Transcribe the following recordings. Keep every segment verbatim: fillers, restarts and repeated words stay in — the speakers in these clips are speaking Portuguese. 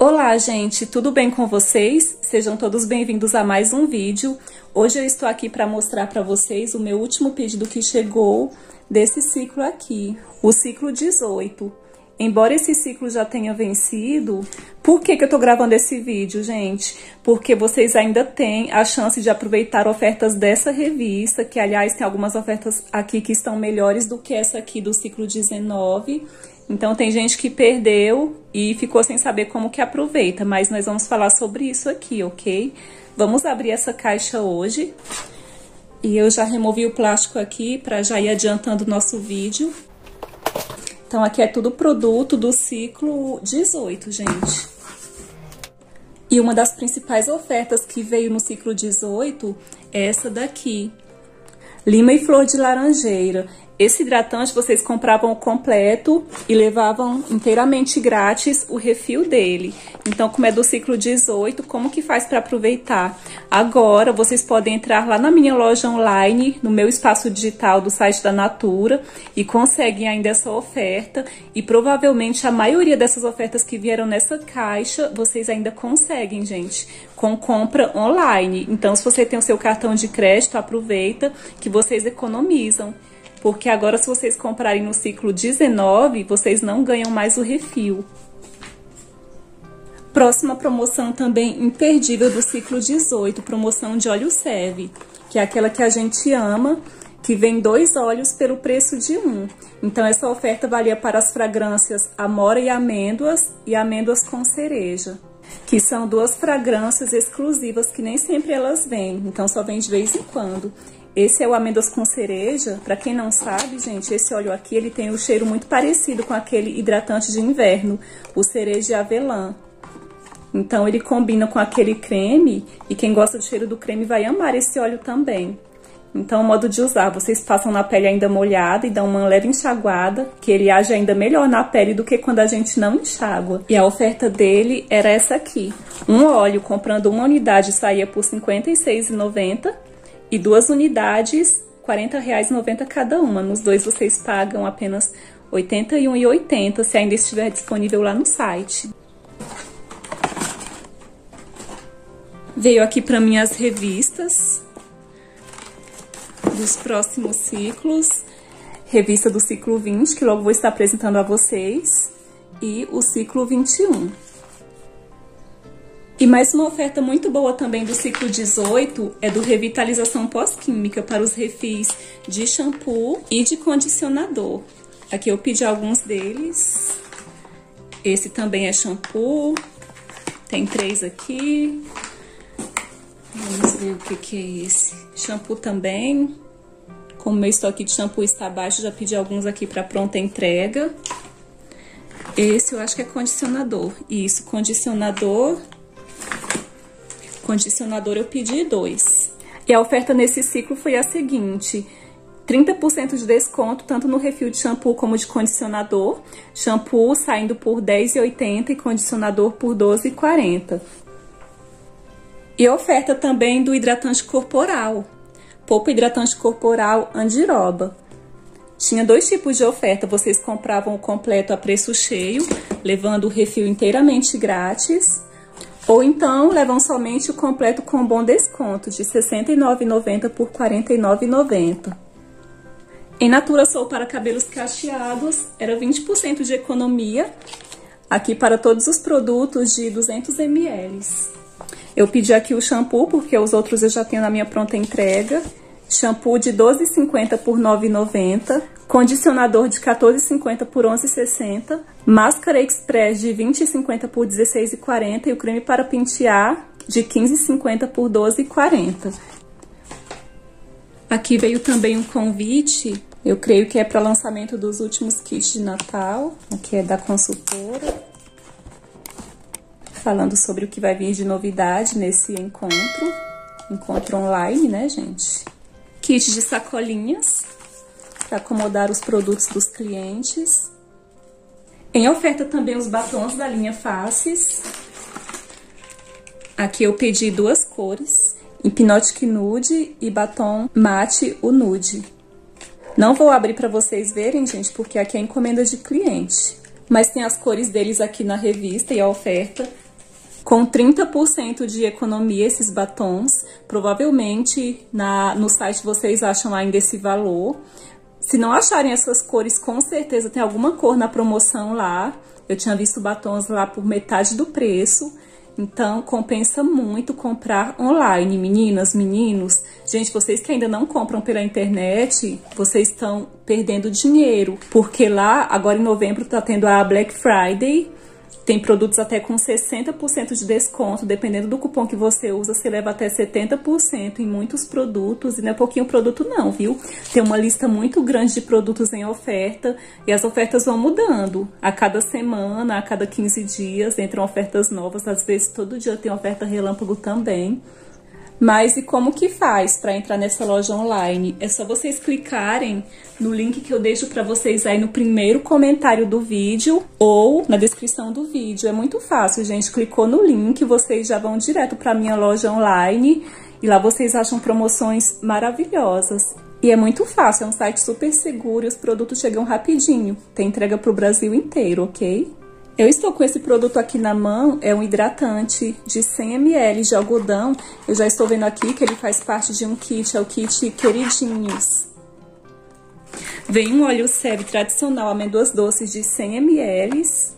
Olá gente, tudo bem com vocês? Sejam todos bem-vindos a mais um vídeo. Hoje eu estou aqui para mostrar para vocês o meu último pedido que chegou desse ciclo aqui, o ciclo dezoito. Embora esse ciclo já tenha vencido, por que que eu tô gravando esse vídeo, gente? Porque vocês ainda têm a chance de aproveitar ofertas dessa revista, que aliás tem algumas ofertas aqui que estão melhores do que essa aqui do ciclo dezenove. Então, tem gente que perdeu e ficou sem saber como que aproveita, mas nós vamos falar sobre isso aqui, ok? Vamos abrir essa caixa hoje. E eu já removi o plástico aqui para já ir adiantando o nosso vídeo. Então, aqui é tudo produto do ciclo dezoito, gente. E uma das principais ofertas que veio no ciclo dezoito é essa daqui. Lima e flor de laranjeira. Esse hidratante vocês compravam completo e levavam inteiramente grátis o refil dele. Então, como é do ciclo dezoito, como que faz para aproveitar? Agora, vocês podem entrar lá na minha loja online, no meu espaço digital do site da Natura, e conseguem ainda essa oferta. E provavelmente a maioria dessas ofertas que vieram nessa caixa, vocês ainda conseguem, gente, com compra online. Então, se você tem o seu cartão de crédito, aproveita que vocês economizam. Porque agora, se vocês comprarem no ciclo dezenove, vocês não ganham mais o refil. Próxima promoção também imperdível do ciclo dezoito, promoção de óleo Sève, que é aquela que a gente ama, que vem dois óleos pelo preço de um. Então, essa oferta valia para as fragrâncias Amora e Amêndoas e Amêndoas com Cereja, que são duas fragrâncias exclusivas que nem sempre elas vêm, então só vem de vez em quando. Esse é o Amêndoas com Cereja. Pra quem não sabe, gente, esse óleo aqui, ele tem um cheiro muito parecido com aquele hidratante de inverno, o cereja e avelã. Então, ele combina com aquele creme, e quem gosta do cheiro do creme vai amar esse óleo também. Então, o modo de usar, vocês passam na pele ainda molhada e dão uma leve enxaguada, que ele age ainda melhor na pele do que quando a gente não enxágua. E a oferta dele era essa aqui. Um óleo, comprando uma unidade, saía por cinquenta e seis reais e noventa centavos. E duas unidades, quarenta reais e noventa centavos cada uma. Nos dois vocês pagam apenas oitenta e um reais e oitenta centavos, se ainda estiver disponível lá no site. Veio aqui para mim as revistas dos próximos ciclos. Revista do ciclo vinte, que logo vou estar apresentando a vocês. E o ciclo vinte e um. E mais uma oferta muito boa também do ciclo dezoito é do revitalização pós-química para os refis de shampoo e de condicionador. Aqui eu pedi alguns deles. Esse também é shampoo. Tem três aqui. Vamos ver o que que é esse. Shampoo também. Como meu estoque de shampoo está baixo, já pedi alguns aqui para pronta entrega. Esse eu acho que é condicionador. Isso, condicionador... Condicionador eu pedi dois. E a oferta nesse ciclo foi a seguinte: trinta por cento de desconto tanto no refil de shampoo como de condicionador. Shampoo saindo por dez reais e oitenta centavos e condicionador por doze reais e quarenta centavos. E oferta também do hidratante corporal, polpa hidratante corporal andiroba. Tinha dois tipos de oferta, vocês compravam o completo a preço cheio, levando o refil inteiramente grátis. Ou então, levam somente o completo com bom desconto, de sessenta e nove reais e noventa centavos por quarenta e nove reais e noventa centavos. Em Natura Sol para cabelos cacheados, era vinte por cento de economia, aqui para todos os produtos de duzentos mililitros. Eu pedi aqui o shampoo, porque os outros eu já tenho na minha pronta entrega. Shampoo de doze reais e cinquenta centavos por nove reais e noventa centavos. Condicionador de quatorze reais e cinquenta centavos por onze reais e sessenta centavos. Máscara Express de vinte reais e cinquenta centavos por dezesseis reais e quarenta centavos. E o creme para pentear de quinze reais e cinquenta centavos por doze reais e quarenta centavos. Aqui veio também um convite. Eu creio que é para lançamento dos últimos kits de Natal. Aqui é da consultora. Falando sobre o que vai vir de novidade nesse encontro. Encontro online, né, gente? Kit de sacolinhas para acomodar os produtos dos clientes. Em oferta também os batons da linha Faces. Aqui eu pedi duas cores, Hipnotic Nude e batom Mate o Nude. Não vou abrir para vocês verem, gente, porque aqui é encomenda de cliente. Mas tem as cores deles aqui na revista e a oferta com trinta por cento de economia esses batons. Provavelmente na, no site vocês acham ainda esse valor. Se não acharem essas cores, com certeza tem alguma cor na promoção lá. Eu tinha visto batons lá por metade do preço. Então, compensa muito comprar online, meninas, meninos. Gente, vocês que ainda não compram pela internet, vocês estão perdendo dinheiro. Porque lá, agora em novembro, tá tendo a Black Friday. Tem produtos até com sessenta por cento de desconto. Dependendo do cupom que você usa, você leva até setenta por cento em muitos produtos. E não é pouquinho produto não, viu? Tem uma lista muito grande de produtos em oferta. E as ofertas vão mudando. A cada semana, a cada quinze dias, entram ofertas novas. Às vezes, todo dia tem oferta relâmpago também. Mas e como que faz para entrar nessa loja online? É só vocês clicarem no link que eu deixo para vocês aí no primeiro comentário do vídeo ou na descrição do vídeo. É muito fácil, gente. Clicou no link, vocês já vão direto para minha loja online e lá vocês acham promoções maravilhosas. E é muito fácil, é um site super seguro e os produtos chegam rapidinho. Tem entrega pro Brasil inteiro, ok? Eu estou com esse produto aqui na mão, é um hidratante de cem mililitros de algodão. Eu já estou vendo aqui que ele faz parte de um kit, é o kit Queridinhos. Vem um óleo Sève tradicional, amêndoas doces de cem mililitros.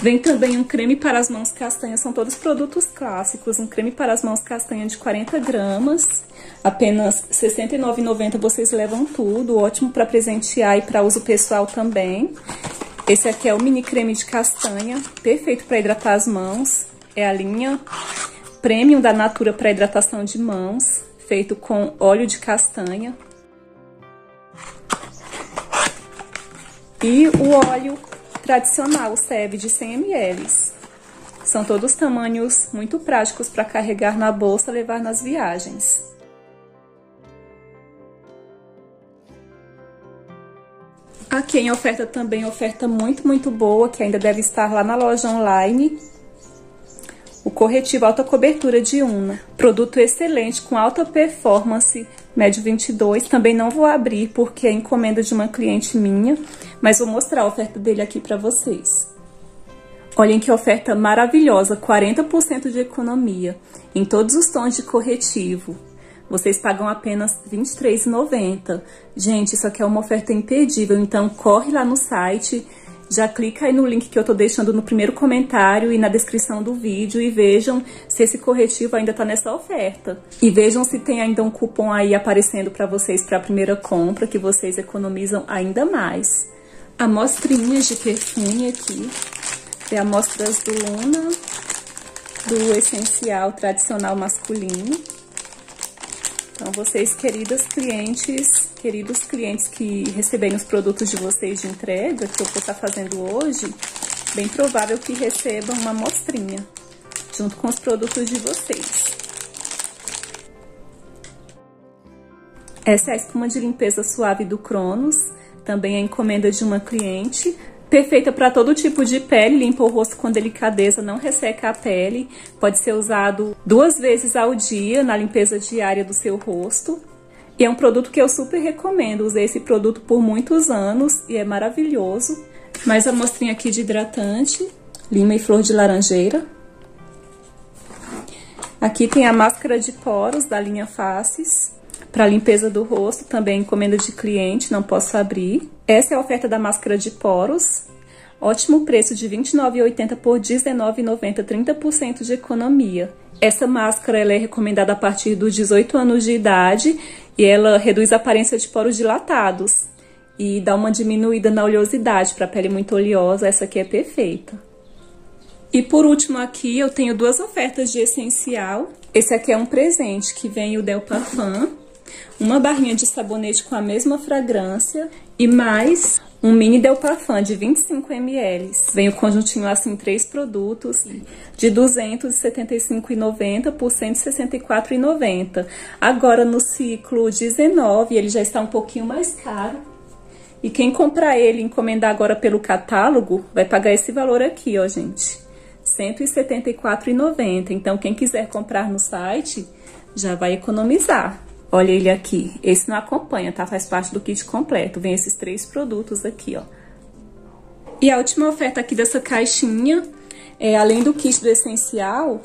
Vem também um creme para as mãos castanhas, são todos produtos clássicos. Um creme para as mãos castanhas de quarenta gramas, apenas sessenta e nove reais e noventa centavos, vocês levam tudo. Ótimo para presentear e para uso pessoal também. Esse aqui é o mini creme de castanha, perfeito para hidratar as mãos. É a linha Premium da Natura para hidratação de mãos, feito com óleo de castanha. E o óleo tradicional, o Sève de cem mililitros. São todos tamanhos muito práticos para carregar na bolsa e levar nas viagens. Aqui em oferta também, oferta muito, muito boa, que ainda deve estar lá na loja online. O corretivo alta cobertura de Una. Produto excelente, com alta performance, médio vinte e dois. Também não vou abrir, porque é encomenda de uma cliente minha, mas vou mostrar a oferta dele aqui para vocês. Olhem que oferta maravilhosa, quarenta por cento de economia em todos os tons de corretivo. Vocês pagam apenas vinte e três reais e noventa centavos. Gente, isso aqui é uma oferta imperdível. Então, corre lá no site. Já clica aí no link que eu tô deixando no primeiro comentário e na descrição do vídeo. E vejam se esse corretivo ainda tá nessa oferta. E vejam se tem ainda um cupom aí aparecendo para vocês para a primeira compra, que vocês economizam ainda mais. Amostrinhas de perfume aqui. Tem amostras do Luna, do essencial tradicional masculino. Então, vocês, queridas clientes, queridos clientes que receberem os produtos de vocês de entrega, que eu vou estar fazendo hoje, bem provável que recebam uma amostrinha junto com os produtos de vocês. Essa é a espuma de limpeza suave do Cronos, também é encomenda de uma cliente. Perfeita para todo tipo de pele, limpa o rosto com delicadeza, não resseca a pele. Pode ser usado duas vezes ao dia na limpeza diária do seu rosto. E é um produto que eu super recomendo, usei esse produto por muitos anos e é maravilhoso. Mais uma amostrinha aqui de hidratante, lima e flor de laranjeira. Aqui tem a máscara de poros da linha Faces. Para limpeza do rosto, também encomenda de cliente, não posso abrir. Essa é a oferta da máscara de poros. Ótimo preço de vinte e nove reais e oitenta centavos por dezenove reais e noventa centavos, trinta por cento de economia. Essa máscara ela é recomendada a partir dos dezoito anos de idade e ela reduz a aparência de poros dilatados e dá uma diminuída na oleosidade. Para pele muito oleosa, essa aqui é perfeita. E por último aqui, eu tenho duas ofertas de essencial. Esse aqui é um presente que vem o Del Parfum. Uma barrinha de sabonete com a mesma fragrância e mais um mini Del Parfum de vinte e cinco mililitros. Vem o conjuntinho assim, três produtos, de duzentos e setenta e cinco reais e noventa centavos por cento e sessenta e quatro reais e noventa centavos. Agora no ciclo dezenove, ele já está um pouquinho mais caro. E quem comprar ele e encomendar agora pelo catálogo, vai pagar esse valor aqui, ó, gente. cento e setenta e quatro reais e noventa centavos. Então, quem quiser comprar no site, já vai economizar. Olha ele aqui, esse não acompanha, tá? Faz parte do kit completo, vem esses três produtos aqui, ó. E a última oferta aqui dessa caixinha É, além do kit do essencial,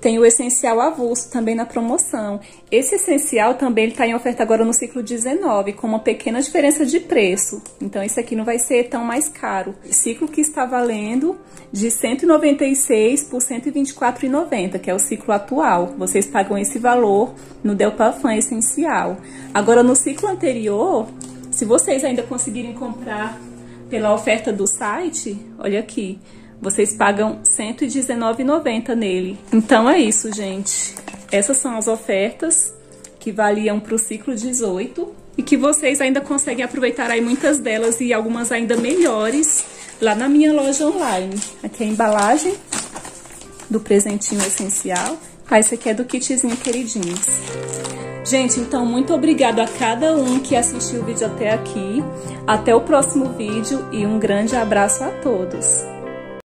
tem o essencial avulso também na promoção. Esse essencial também está em oferta agora no ciclo dezenove, com uma pequena diferença de preço. Então, esse aqui não vai ser tão mais caro. O ciclo que está valendo de cento e noventa e seis reais por cento e vinte e quatro reais e noventa centavos, que é o ciclo atual. Vocês pagam esse valor no Del Parfum essencial. Agora, no ciclo anterior, se vocês ainda conseguirem comprar pela oferta do site, olha aqui, vocês pagam cento e dezenove reais e noventa centavos nele. Então é isso, gente. Essas são as ofertas que valiam para o ciclo dezoito e que vocês ainda conseguem aproveitar aí muitas delas e algumas ainda melhores lá na minha loja online. Aqui é a embalagem do presentinho essencial. Ah, esse aqui é do kitzinho queridinhos. Gente, então muito obrigado a cada um que assistiu o vídeo até aqui. Até o próximo vídeo e um grande abraço a todos.